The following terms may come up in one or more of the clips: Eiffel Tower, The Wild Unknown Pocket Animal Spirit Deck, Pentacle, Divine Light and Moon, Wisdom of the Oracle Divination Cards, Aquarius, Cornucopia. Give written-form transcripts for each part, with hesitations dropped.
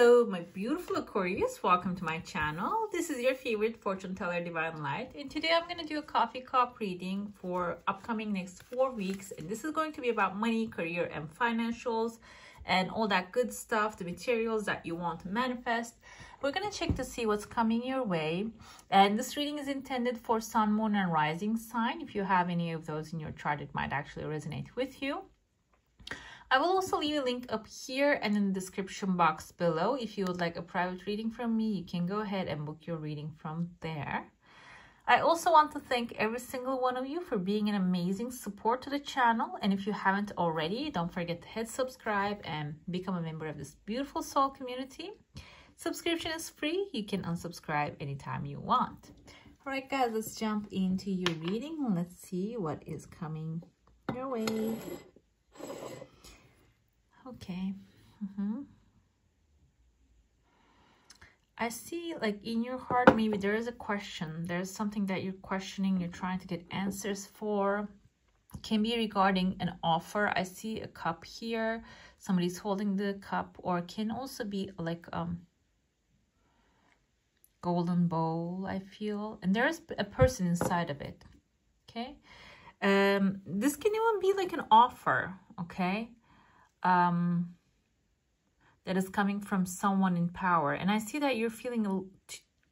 Hello, my beautiful Aquarius. Welcome to my channel. This is your favorite fortune teller, Divine Light. And today I'm going to do a coffee cup reading for upcoming next 4 weeks. And this is going to be about money, career, and financials, and all that good stuff, the materials that you want to manifest. We're going to check to see what's coming your way. And this reading is intended for sun, moon, and rising sign. If you have any of those in your chart, it might actually resonate with you. I will also leave a link up here and in the description box below. If you would like a private reading from me, you can go ahead and book your reading from there. I also want to thank every single one of you for being an amazing support to the channel. And if you haven't already, don't forget to hit subscribe and become a member of this beautiful soul community. Subscription is free. You can unsubscribe anytime you want. All right, guys, let's jump into your reading. Let's see what is coming your way. Okay. I see, like, in your heart, maybe there is a question. There's something that you're questioning, you're trying to get answers for. Can be regarding an offer. I see a cup here. Somebody's holding the cup, or can also be like golden bowl, I feel. And there is a person inside of it. Okay. This can even be like an offer, okay? That is coming from someone in power, and I see that you're feeling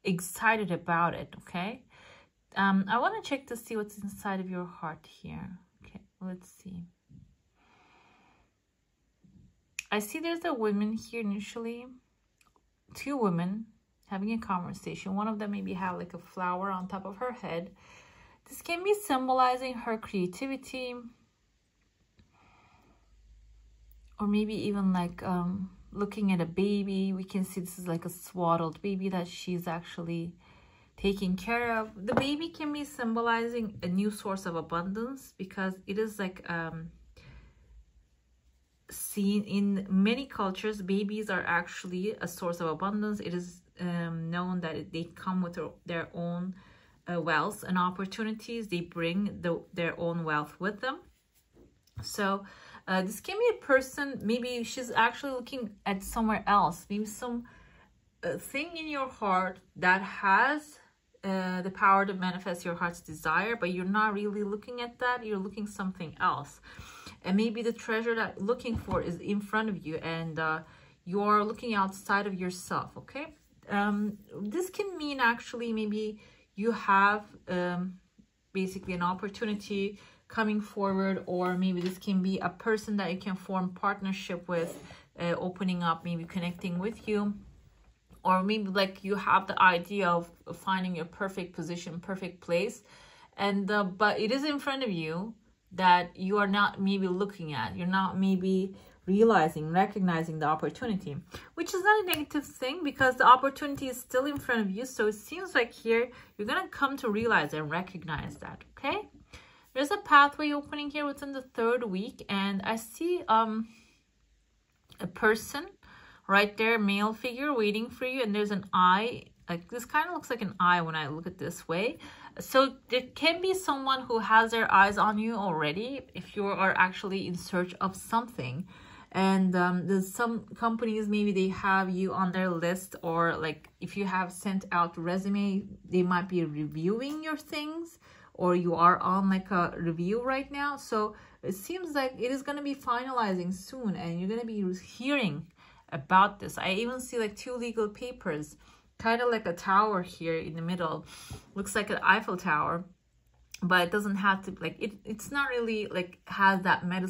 excited about it, okay? I want to check to see what's inside of your heart here. Okay, let's see. I see there's a woman here initially, two women having a conversation. One of them maybe have like a flower on top of her head. This can be symbolizing her creativity, or maybe even like looking at a baby. We can see this is like a swaddled baby that she's actually taking care of. The baby can be symbolizing a new source of abundance, because it is like seen in many cultures. Babies are actually a source of abundance. It is known that they come with their own wealth and opportunities. They bring their own wealth with them. So this can be a person. Maybe she's actually looking at somewhere else. Maybe some thing in your heart that has the power to manifest your heart's desire, but you're not really looking at that. You're looking something else. And maybe the treasure that you're looking for is in front of you, and you're looking outside of yourself, okay? This can mean actually maybe you have basically an opportunity coming forward, or maybe this can be a person that you can form partnership with, opening up, maybe connecting with you, or maybe like you have the idea of finding your perfect position, perfect place, and but it is in front of you that you are not maybe looking at. You're not maybe realizing, recognizing the opportunity, which is not a negative thing, because the opportunity is still in front of you. So it seems like here you're gonna come to realize and recognize that, okay? There's a pathway opening here within the third week, and I see a person right there, male figure waiting for you, and there's an eye. Like this kind of looks like an eye when I look at this way. So there can be someone who has their eyes on you already, if you are actually in search of something. And there's some companies, maybe they have you on their list, or like if you have sent out resume, they might be reviewing your things, or you are on like a review right now. So it seems like it is going to be finalizing soon, and you're going to be hearing about this. I even see like two legal papers, kind of like a tower here in the middle. Looks like an Eiffel Tower, but it doesn't have to, like, it's not really like has that metal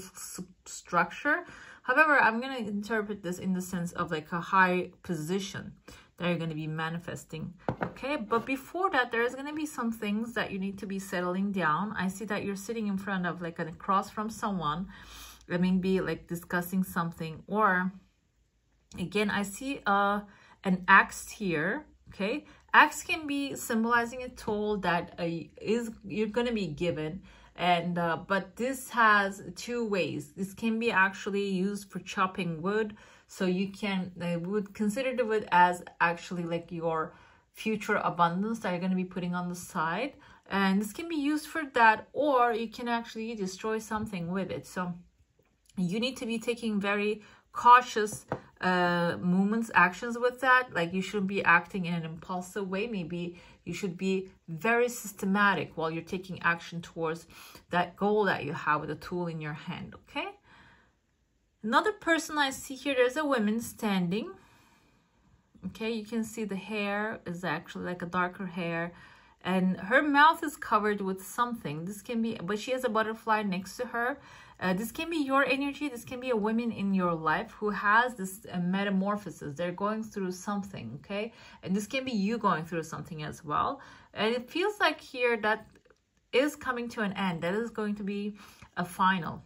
structure. However, I'm going to interpret this in the sense of like a high position that you're going to be manifesting, okay? But before that, there's going to be some things that you need to be settling down. I see that you're sitting in front of like across from someone. I mean, be like discussing something, or again, I see an axe here, okay? Axe can be symbolizing a tool that you're going to be given, and but this has two ways. This can be actually used for chopping wood. So you can, I would consider the wood as actually like your future abundance that you're going to be putting on the side. And this can be used for that, or you can actually destroy something with it. So you need to be taking very cautious movements, actions with that. Like you shouldn't be acting in an impulsive way. Maybe you should be very systematic while you're taking action towards that goal that you have with a tool in your hand, okay? Another person I see here, there's a woman standing. Okay, you can see the hair is actually like a darker hair. And her mouth is covered with something. This can be, but she has a butterfly next to her. This can be your energy. This can be a woman in your life who has this metamorphosis. They're going through something, okay? And this can be you going through something as well. And it feels like here that is coming to an end. That is going to be a final,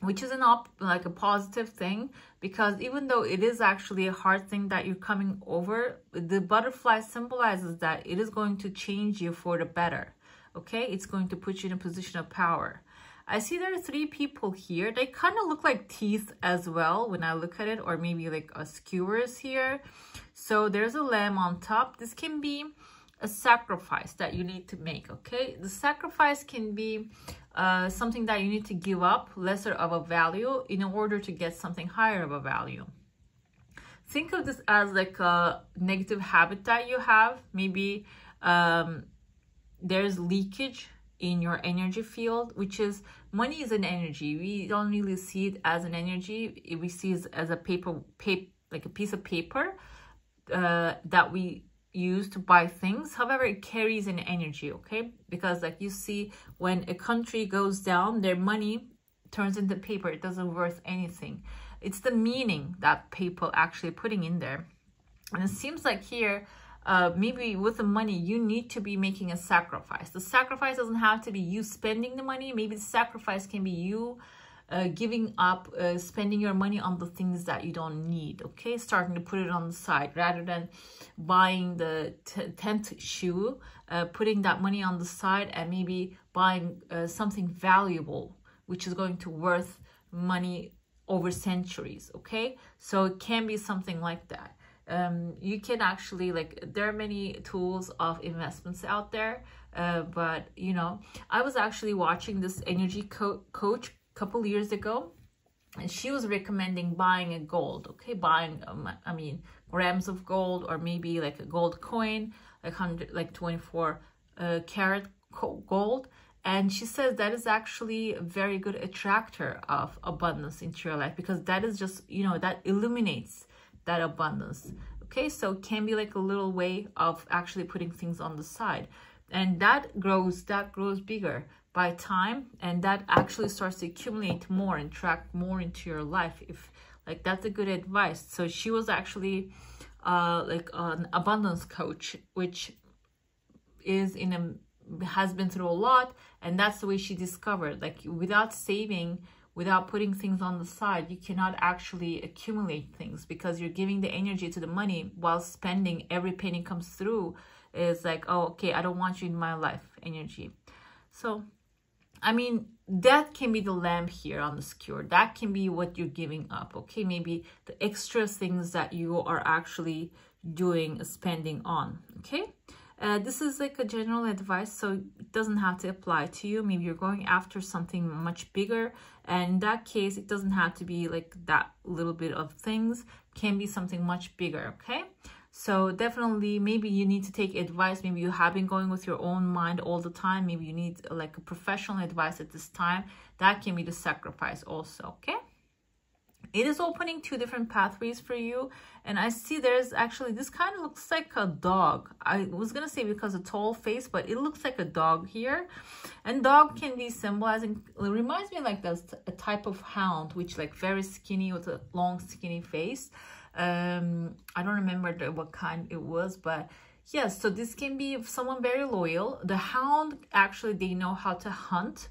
which is an like a positive thing, because even though it is actually a hard thing that you're coming over, the butterfly symbolizes that it is going to change you for the better, okay? It's going to put you in a position of power. I see there are three people here. They kind of look like teeth as well when I look at it, or maybe like a skewers here. So there's a lamb on top. This can be a sacrifice that you need to make, okay? The sacrifice can be something that you need to give up, lesser of a value, in order to get something higher of a value. Think of this as like a negative habit that you have. Maybe there's leakage in your energy field, which is money is an energy. We don't really see it as an energy. We see it as a paper, like a piece of paper that we used to buy things. However, it carries an energy, okay? Because like you see, when a country goes down, their money turns into paper. It doesn't worth anything. It's the meaning that people actually putting in there. And it seems like here, maybe with the money, you need to be making a sacrifice. The sacrifice doesn't have to be you spending the money. Maybe the sacrifice can be you giving up spending your money on the things that you don't need, okay? Starting to put it on the side rather than buying the 10th shoe, putting that money on the side and maybe buying something valuable, which is going to worth money over centuries, okay? So it can be something like that. You can actually, like, there are many tools of investments out there, but you know, I was actually watching this energy coach couple years ago, and she was recommending buying a gold, okay, buying I mean grams of gold, or maybe like a gold coin, like 24 karat gold. And she says that is actually a very good attractor of abundance into your life, because that is just, you know, that illuminates that abundance, okay? So it can be like a little way of actually putting things on the side, and that grows bigger by time, and that actually starts to accumulate more and track more into your life. If like, that's a good advice. So she was actually like an abundance coach, which is has been through a lot, and that's the way she discovered, like, without saving, without putting things on the side, you cannot actually accumulate things, because you're giving the energy to the money while spending. Every penny comes through is like, oh, okay, I don't want you in my life energy. So I mean, that can be the lamp here on the skewer. That can be what you're giving up, okay? Maybe the extra things that you are actually doing, spending on, okay? This is like a general advice, so it doesn't have to apply to you. Maybe you're going after something much bigger, and in that case, it doesn't have to be like that little bit of things. It can be something much bigger, okay? So definitely, maybe you need to take advice. Maybe you have been going with your own mind all the time. Maybe you need like a professional advice at this time. That can be the sacrifice also, okay? It is opening two different pathways for you. And I see there's actually, this kind of looks like a dog. I was going to say because a tall face, but it looks like a dog here. And dog can be symbolizing, it reminds me like that's a type of hound, which like very skinny with a long skinny face. I don't remember what kind it was, but yes, so this can be someone very loyal. The hound, actually, they know how to hunt.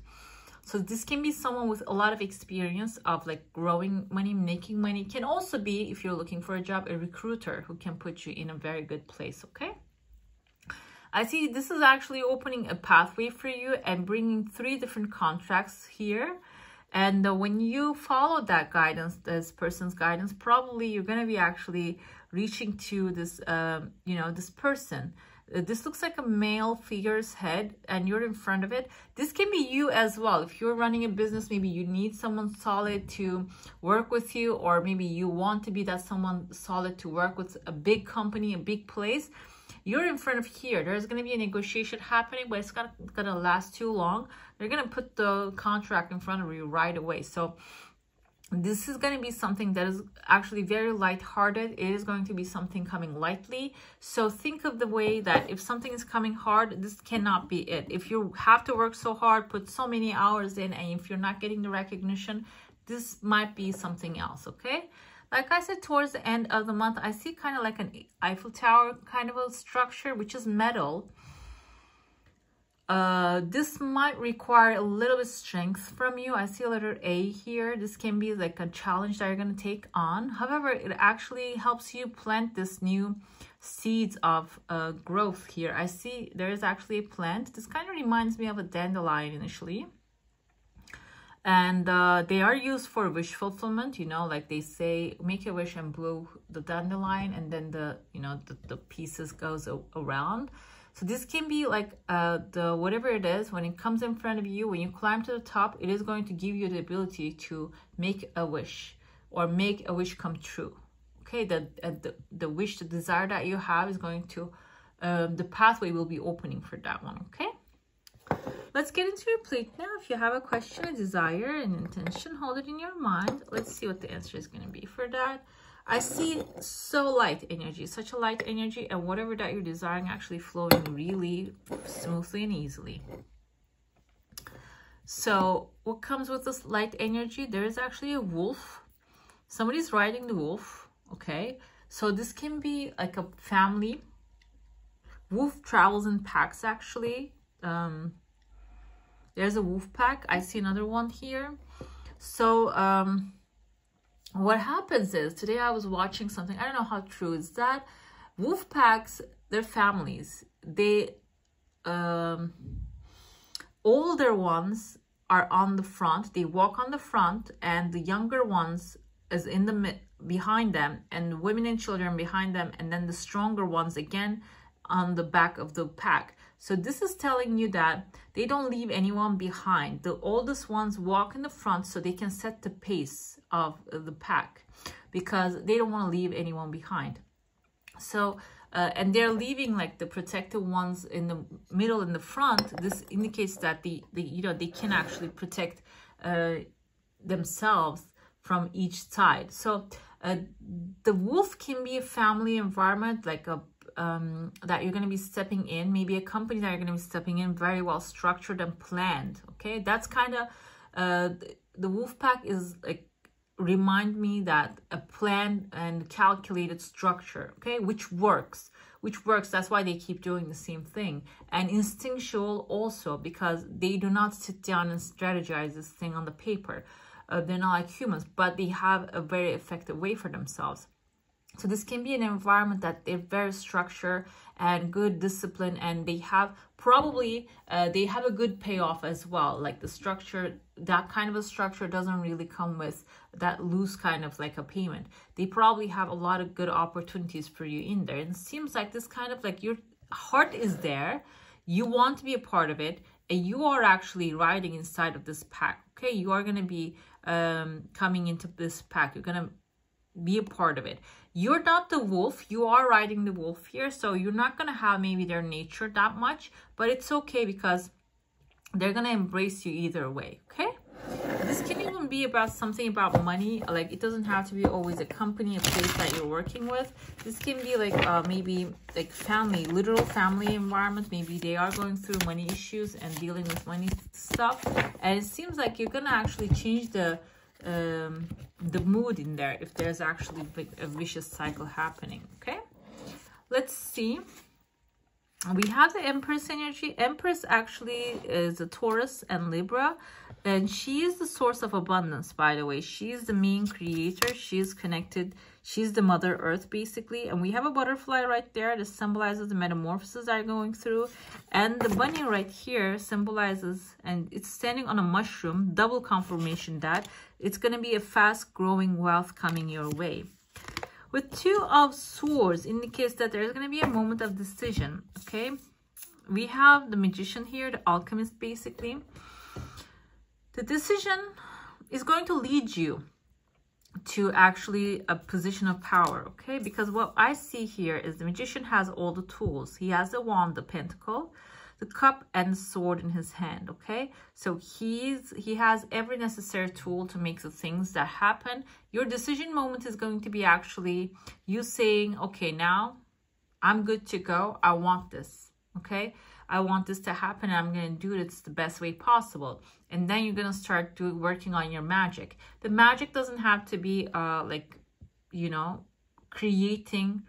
So this can be someone with a lot of experience of like growing money, making money. Can also be, if you're looking for a job, a recruiter who can put you in a very good place, okay? I see this is actually opening a pathway for you and bringing three different contracts here. And when you follow that guidance, this person's guidance, probably you're going to be actually reaching to this, you know, this person. This looks like a male figure's head and you're in front of it. This can be you as well. If you're running a business, maybe you need someone solid to work with you, or maybe you want to be that someone solid to work with, a big company, a big place. You're in front of here. There's going to be a negotiation happening, but it's not going to last too long. They're going to put the contract in front of you right away. So this is going to be something that is actually very lighthearted. It is going to be something coming lightly. So think of the way that if something is coming hard, this cannot be it. If you have to work so hard, put so many hours in, and if you're not getting the recognition, this might be something else, okay? Like I said, towards the end of the month, I see kind of like an Eiffel Tower kind of a structure, which is metal. This might require a little bit of strength from you. I see a letter A here. This can be like a challenge that you're going to take on. However, it actually helps you plant this new seeds of growth here. I see there is actually a plant. This kind of reminds me of a dandelion initially. And they are used for wish fulfillment, you know, like they say, make a wish and blow the dandelion, and then the, you know, the pieces goes around. So this can be like the whatever it is, when it comes in front of you, when you climb to the top, it is going to give you the ability to make a wish or make a wish come true. Okay, the wish, the desire that you have is going to, the pathway will be opening for that one, okay? Let's get into your plate now. If you have a question, a desire, an intention, hold it in your mind. Let's see what the answer is going to be for that. I see so light energy, such a light energy, and whatever that you're desiring actually flowing really smoothly and easily. So what comes with this light energy? There is actually a wolf. Somebody's riding the wolf, okay? So this can be like a family. Wolf travels in packs, actually. There's a wolf pack. I see another one here. So what happens is, today I was watching something, I don't know how true is that, wolf packs, they're families. They, older ones are on the front, they walk on the front, and the younger ones is in the behind them, and women and children behind them, and then the stronger ones again on the back of the pack. So this is telling you that they don't leave anyone behind. The oldest ones walk in the front so they can set the pace of the pack, because they don't want to leave anyone behind. So, and they're leaving like the protected ones in the middle, in the front. This indicates that they can actually protect themselves from each side. So the wolf can be a family environment, like a that you're going to be stepping in, maybe a company that you're going to be stepping in, very well structured and planned, okay? That's kind of the wolf pack is like, remind me that a planned and calculated structure, okay, which works. That's why they keep doing the same thing. And instinctual also, because they do not sit down and strategize this thing on the paper. They're not like humans, but they have a very effective way for themselves. So this can be an environment that they're very structured and good discipline, and they have probably, they have a good payoff as well. Like the structure, that kind of a structure doesn't really come with that loose kind of like a payment. They probably have a lot of good opportunities for you in there. And it seems like this kind of like your heart is there. You want to be a part of it. And you are actually riding inside of this pack. Okay, you are going to be coming into this pack. You're going to be a part of it. You're not the wolf, you are riding the wolf here, so you're not going to have maybe their nature that much, but it's okay because they're going to embrace you either way, okay? This can even be about something about money, like it doesn't have to be always a company, a place that you're working with. This can be like maybe like family, literal family environment. Maybe they are going through money issues and dealing with money stuff, and it seems like you're going to actually change the mood in there if there's actually a vicious cycle happening, okay? Let's see. We have the Empress energy. Empress actually is a Taurus and Libra, and she is the source of abundance, by the way. She is the main creator. She is connected. She's the Mother Earth, basically. And we have a butterfly right there that symbolizes the metamorphosis that are going through. And the bunny right here symbolizes, and it's standing on a mushroom, double confirmation that it's going to be a fast-growing wealth coming your way. With Two of Swords indicates that there's going to be a moment of decision, okay? We have the Magician here, the Alchemist, basically. The decision is going to lead you to actually a position of power, okay? Because what I see here is the Magician has all the tools. He has the wand, the pentacle, the cup, and the sword in his hand, okay? So he has every necessary tool to make the things that happen. Your decision moment is going to be actually you saying, okay, now I'm good to go. I want this, okay? I want this to happen. I'm going to do it. It's the best way possible. And then you're going to start working on your magic. The magic doesn't have to be like, you know, creating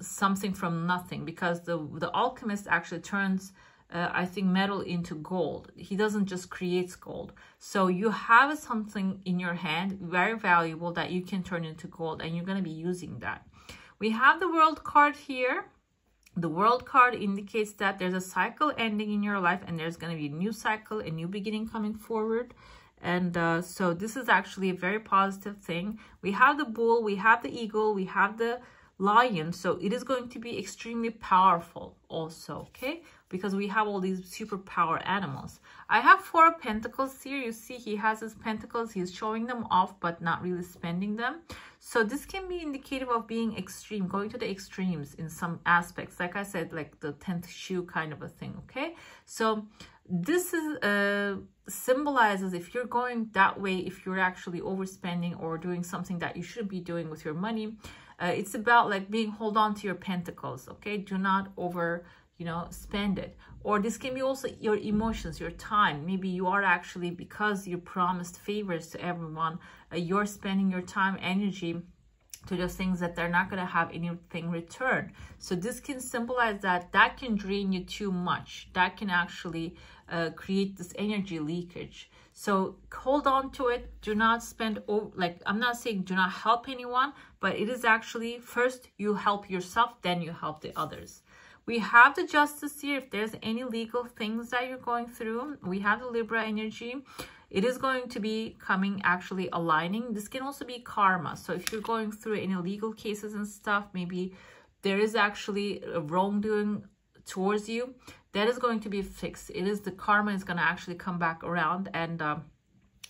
something from nothing, because the alchemist actually turns, I think, metal into gold. He doesn't just create gold. So you have something in your hand, very valuable, that you can turn into gold, and you're going to be using that. We have the World card here. The World card indicates that there's a cycle ending in your life, and there's going to be a new cycle, a new beginning coming forward. And so this is actually a very positive thing. We have the Bull, we have the Eagle, we have the Lion. So it is going to be extremely powerful also, okay? Because we have all these superpower animals. I have Four of Pentacles here. You see he has his pentacles. He's showing them off but not really spending them. So this can be indicative of being extreme, going to the extremes in some aspects. Like I said, like the 10th shoe kind of a thing, okay? So this is symbolizes if you're going that way, if you're actually overspending or doing something that you shouldn't be doing with your money. It's about like being hold on to your pentacles, okay? Do not over, you know, spend it. Or this can be also your emotions, your time. Maybe you are actually, because you promised favors to everyone, you're spending your time, energy to those things that they're not going to have anything returned. So this can symbolize that that can drain you too much. That can actually create this energy leakage. So hold on to it. Do not spend, like, I'm not saying do not help anyone, but it is actually first you help yourself, then you help the others. We have the Justice here. If there's any legal things that you're going through, we have the Libra energy. It is going to be coming, actually aligning. This can also be karma. So if you're going through any legal cases and stuff, maybe there is actually a wrongdoing towards you. That is going to be fixed. It is the karma is going to actually come back around and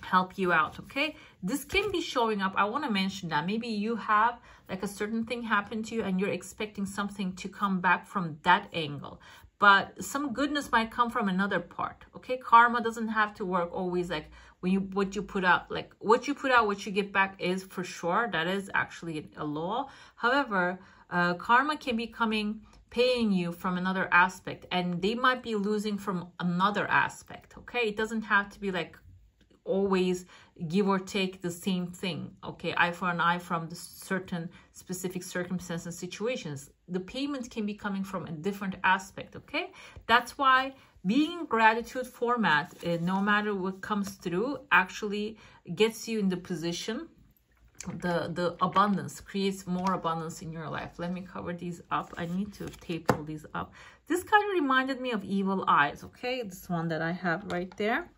help you out, okay? This can be showing up. I want to mention that maybe you have like a certain thing happen to you and you're expecting something to come back from that angle. But some goodness might come from another part, okay? Karma doesn't have to work always like when you what you put out, like what you put out, what you get back is for sure. That is actually a law. However, karma can be coming, paying you from another aspect, and they might be losing from another aspect, okay? It doesn't have to be like always give or take the same thing, okay? Eye for an eye from the certain specific circumstances and situations. The payment can be coming from a different aspect, okay? That's why being in gratitude format, no matter what comes through, actually gets you in the position, the abundance, creates more abundance in your life. Let me cover these up. I need to tape all these up. This kind of reminded me of Evil Eyes, okay? This one that I have right there.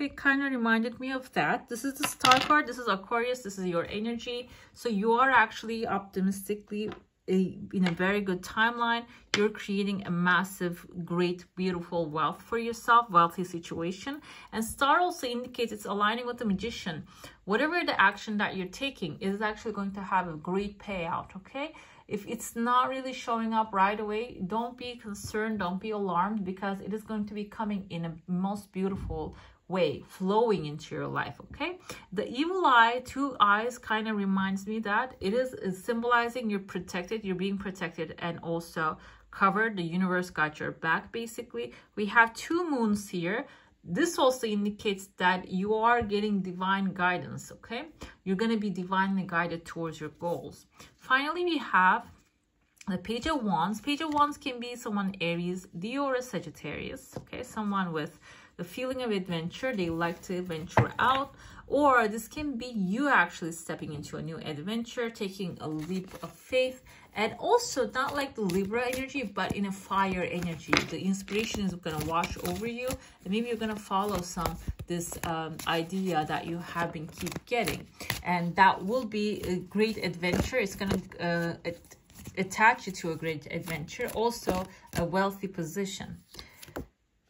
It kind of reminded me of that. This is the Star card. This is Aquarius. This is your energy. So you are actually optimistically in a very good timeline. You're creating a massive, great, beautiful wealth for yourself, wealthy situation. And Star also indicates it's aligning with the Magician. Whatever the action that you're taking is actually going to have a great payout, okay? If it's not really showing up right away, don't be concerned, don't be alarmed, because it is going to be coming in a most beautiful way, flowing into your life, okay? The Evil Eye, two eyes, kind of reminds me that it is symbolizing you're protected, you're being protected and also covered. The universe got your back, basically. We have two moons here. This also indicates that you are getting divine guidance, okay? You're going to be divinely guided towards your goals. Finally, we have the Page of Wands. Page of Wands can be someone Aries, Leo, or Sagittarius, okay? Someone with the feeling of adventure. They like to venture out, or this can be you actually stepping into a new adventure, taking a leap of faith, and also not like the Libra energy, but in a fire energy. The inspiration is going to wash over you, and maybe you're going to follow this idea that you have been keep getting, and that will be a great adventure. It's going to attach you to a great adventure, also a wealthy position.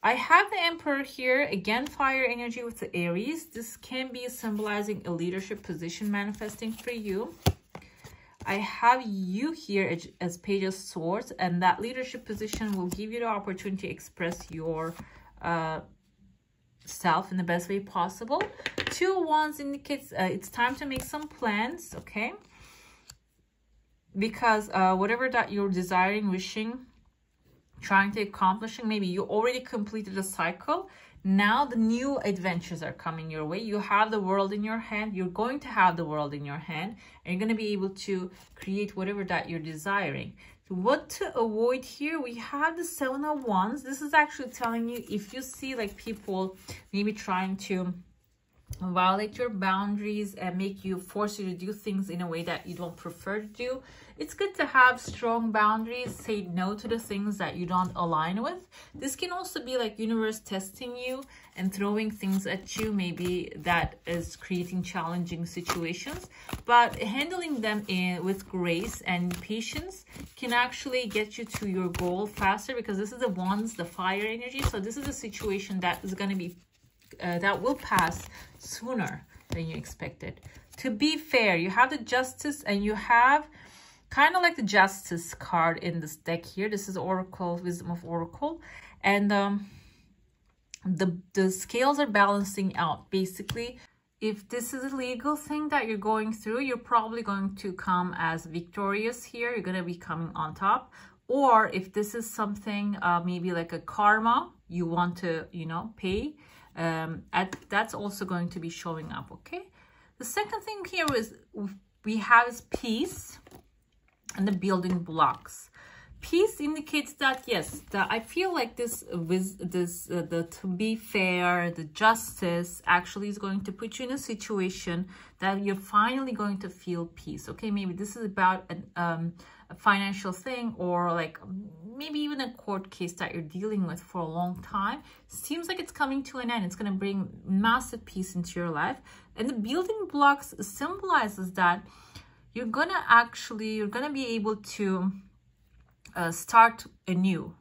I have the Emperor here, again, fire energy with the Aries. This can be symbolizing a leadership position manifesting for you. I have you here as Page of Swords, and that leadership position will give you the opportunity to express your self in the best way possible. Two of Wands indicates it's time to make some plans, okay? Because whatever that you're desiring, wishing, trying to accomplish, maybe you already completed a cycle. Now the new adventures are coming your way. You have the world in your hand. You're going to have the world in your hand, and you're going to be able to create whatever that you're desiring. So what to avoid here? We have the Seven of Wands. This is actually telling you, if you see like people maybe trying to violate your boundaries and make you force you to do things in a way that you don't prefer to do, it's good to have strong boundaries. Say no to the things that you don't align with. This can also be like universe testing you and throwing things at you, maybe that is creating challenging situations, but handling them with grace and patience can actually get you to your goal faster, because this is the Wands, the fire energy. So this is a situation that is going to be that will pass sooner than you expected. To be fair, you have the Justice, and you have kind of like the Justice card in this deck here. This is Oracle, Wisdom of Oracle, and the scales are balancing out. Basically, if this is a legal thing that you're going through, you're probably going to come as victorious here. You're going to be coming on top. Or if this is something maybe like a karma you want to, you know, pay, that's also going to be showing up, okay? The second thing here is we have is peace and the building blocks. Peace indicates that, yes, I feel like this to be fair, the Justice actually is going to put you in a situation that you're finally going to feel peace, okay? Maybe this is about a financial thing, or like maybe even a court case that you're dealing with for a long time. Seems like it's coming to an end. It's going to bring massive peace into your life. And the building blocks symbolizes that you're going to be able to start anew,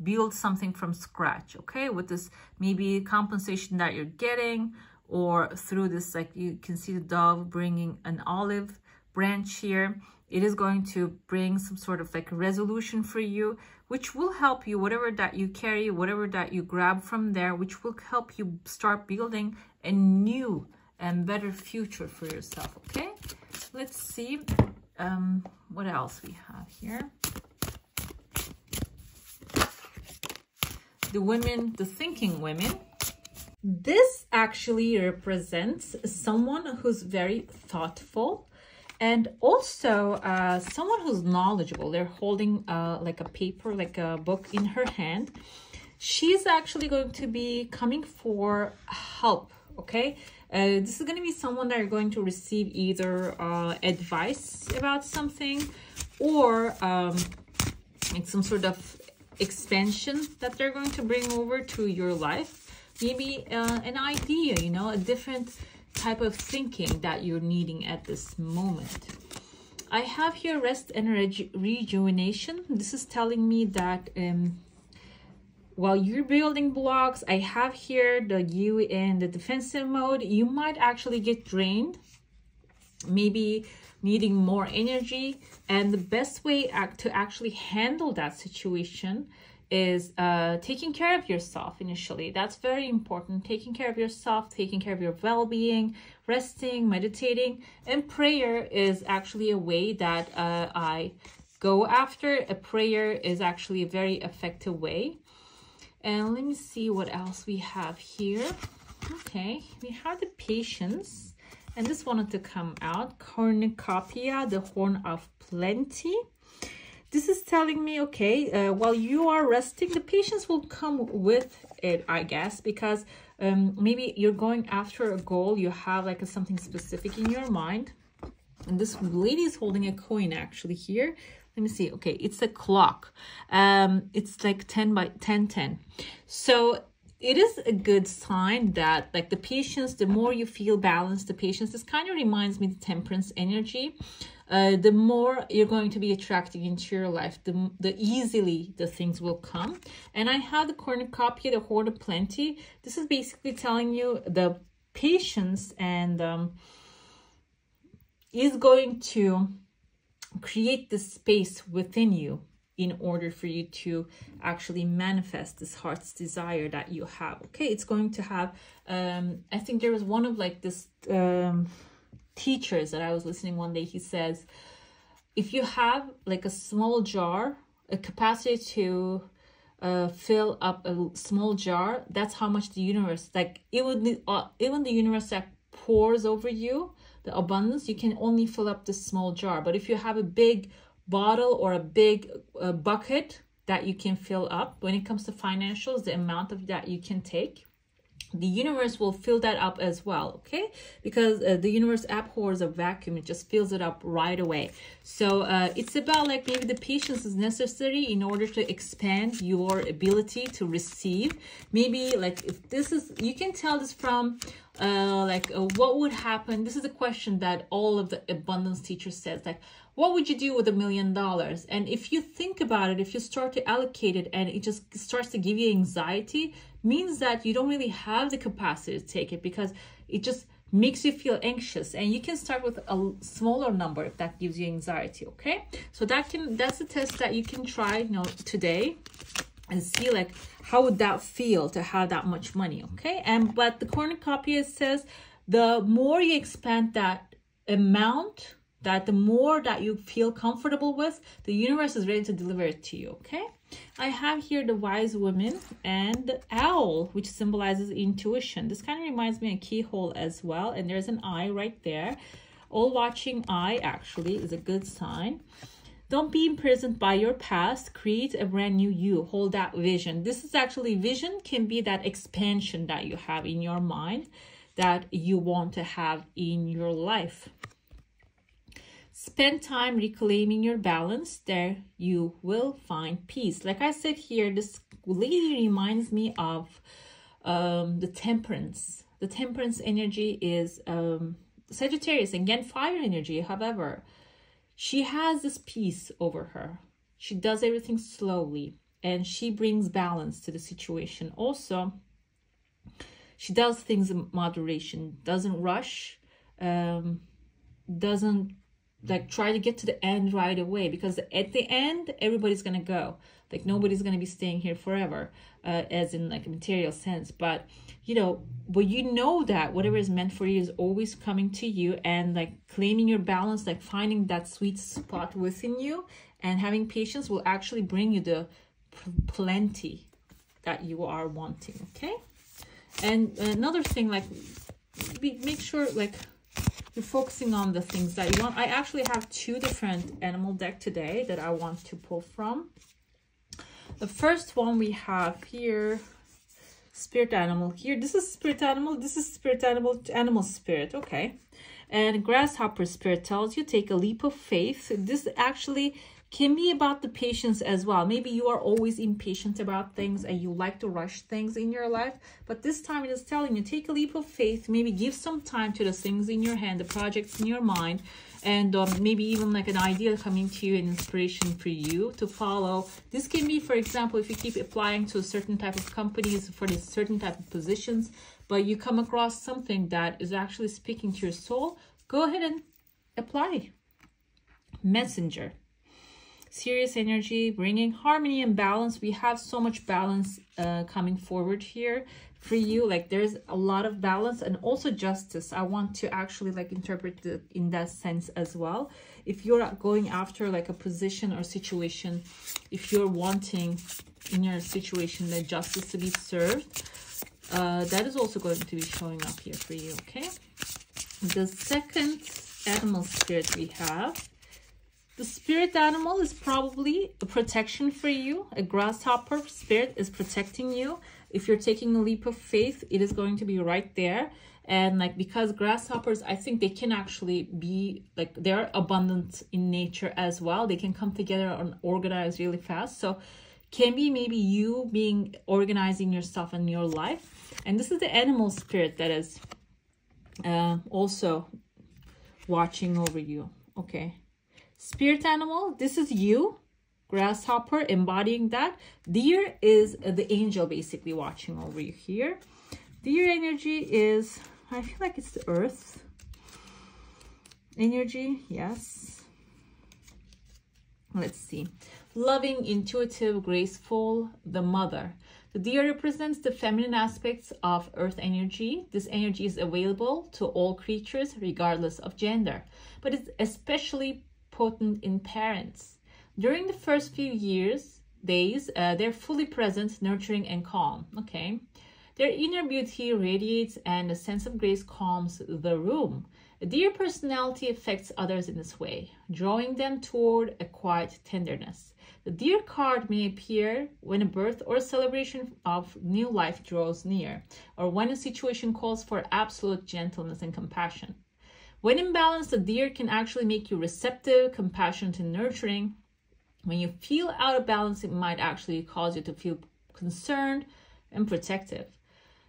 build something from scratch, okay? With this maybe compensation that you're getting, or through this, like you can see the dove bringing an olive branch here. It is going to bring some sort of like resolution for you, which will help you, whatever that you carry, whatever that you grab from there, which will help you start building a new and better future for yourself, okay? Let's see what else we have here. The women, the thinking women. This actually represents someone who's very thoughtful, and also someone who's knowledgeable. They're holding like a paper, like a book in her hand. She's actually going to be coming for help, okay? This is going to be someone that are going to receive either advice about something, or like some sort of expansion that they're going to bring over to your life. Maybe an idea, you know, a different type of thinking that you're needing at this moment. I have here rest and rejuvenation. This is telling me that while you're building blocks, I have here the you in the defensive mode. You might actually get drained, maybe needing more energy, and the best way to actually handle that situation is taking care of yourself initially. That's very important. Taking care of yourself, taking care of your well-being, resting, meditating, and prayer is actually a way that I go after. A prayer is actually a very effective way. And let me see what else we have here. Okay, we have the patience, and this wanted to come out. Cornucopia, the horn of plenty. This is telling me, okay, while you are resting, the patience will come with it, I guess, because Maybe you're going after a goal. You have like something specific in your mind. And this lady is holding a coin actually here. Let me see. Okay, it's a clock. It's like 10 by 10. So it is a good sign that like the patience, the more you feel balanced, the patience, this kind of reminds me the temperance energy. The more you're going to be attracting into your life, the easily the things will come. And I have the cornucopia, the hoard of plenty. This is basically telling you the patience and is going to create the space within you in order for you to actually manifest this heart's desire that you have. Okay, it's going to have, I think there was one of like this teachers that I was listening one day, he says, if you have like a small jar, a capacity to fill up a small jar, that's how much the universe, like it would be, even the universe that pours over you, the abundance, you can only fill up this small jar. But if you have a big bottle or a big bucket that you can fill up, when it comes to financials, the amount of that you can take, the universe will fill that up as well. Okay, because the universe abhors a vacuum, it just fills it up right away. So it's about like maybe the patience is necessary in order to expand your ability to receive. Maybe like if this is, you can tell this from what would happen. This is a question that all of the abundance teachers says, like, what would you do with $1 million? And if you think about it, if you start to allocate it and it just starts to give you anxiety, means that you don't really have the capacity to take it, because it just makes you feel anxious. And you can start with a smaller number if that gives you anxiety. Okay, so that's a test that you can try today and see like how would that feel to have that much money. Okay, and but the cornucopia says the more you expand that amount, that the more that you feel comfortable with, the universe is ready to deliver it to you. Okay, I have here the wise woman and the owl, which symbolizes intuition. This kind of reminds me of a keyhole as well, and there's an eye right there. All watching eye actually is a good sign. Don't be imprisoned by your past. Create a brand new you. Hold that vision. This is actually, vision can be that expansion that you have in your mind that you want to have in your life. Spend time reclaiming your balance. There you will find peace. Like I said here, this lady reminds me of the temperance. The temperance energy is Sagittarius, again, fire energy. However, she has this peace over her. She does everything slowly and she brings balance to the situation. Also, she does things in moderation, doesn't rush, doesn't like try to get to the end right away, because at the end everybody's gonna go, like nobody's gonna be staying here forever, as in like a material sense. But you know that whatever is meant for you is always coming to you, and like claiming your balance, like finding that sweet spot within you and having patience will actually bring you the plenty that you are wanting. Okay, and another thing, like make sure like you're focusing on the things that you want. I actually have two different animal deck today that I want to pull from. The first one we have here, spirit animal here. This is spirit animal. This is spirit animal, animal spirit. Okay. And grasshopper spirit tells you take a leap of faith. This actually can be about the patience as well. Maybe you are always impatient about things and you like to rush things in your life, but this time it is telling you take a leap of faith. Maybe give some time to the things in your hand, the projects in your mind, and maybe even like an idea coming to you, an inspiration for you to follow. This can be, for example, if you keep applying to a certain type of companies for a certain type of positions, but you come across something that is actually speaking to your soul, go ahead and apply. Messenger. Serious energy, bringing harmony and balance. We have so much balance coming forward here for you. Like there's a lot of balance and also justice. I want to actually like interpret it in that sense as well. If you're going after like a position or situation, if you're wanting in your situation the justice to be served, that is also going to be showing up here for you. Okay, the second animal spirit we have. The spirit animal is probably a protection for you. A grasshopper spirit is protecting you. If you're taking a leap of faith, it is going to be right there. And like, because grasshoppers, I think they can actually be like, they're abundant in nature as well. They can come together and organize really fast. So can be maybe you being organizing yourself in your life. And this is the animal spirit that is also watching over you. Okay. Spirit animal, this is you. Grasshopper, embodying that. Deer is the angel basically watching over you here. Deer energy is, I feel like it's the earth energy. Yes. Let's see. Loving, intuitive, graceful, the mother. The deer represents the feminine aspects of earth energy. This energy is available to all creatures regardless of gender, but it's especially potent in parents. During the first few days, they're fully present, nurturing, and calm. Okay. Their inner beauty radiates and a sense of grace calms the room. A deer personality affects others in this way, drawing them toward a quiet tenderness. The deer card may appear when a birth or celebration of new life draws near, or when a situation calls for absolute gentleness and compassion. When imbalanced, the deer can actually make you receptive, compassionate, and nurturing. When you feel out of balance, it might actually cause you to feel concerned and protective.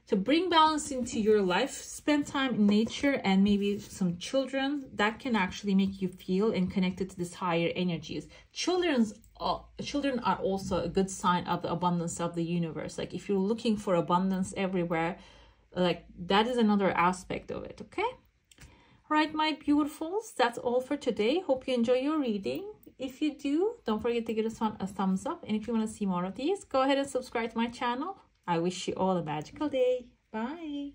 To bring balance into your life, spend time in nature and maybe some children. That can actually make you feel and connected to these higher energies. Children are also a good sign of the abundance of the universe. Like if you're looking for abundance everywhere, like that is another aspect of it. Okay. All right, my beautifuls, that's all for today. Hope you enjoy your reading. If you do, don't forget to give this one a thumbs up. And if you want to see more of these, go ahead and subscribe to my channel. I wish you all a magical day. Bye.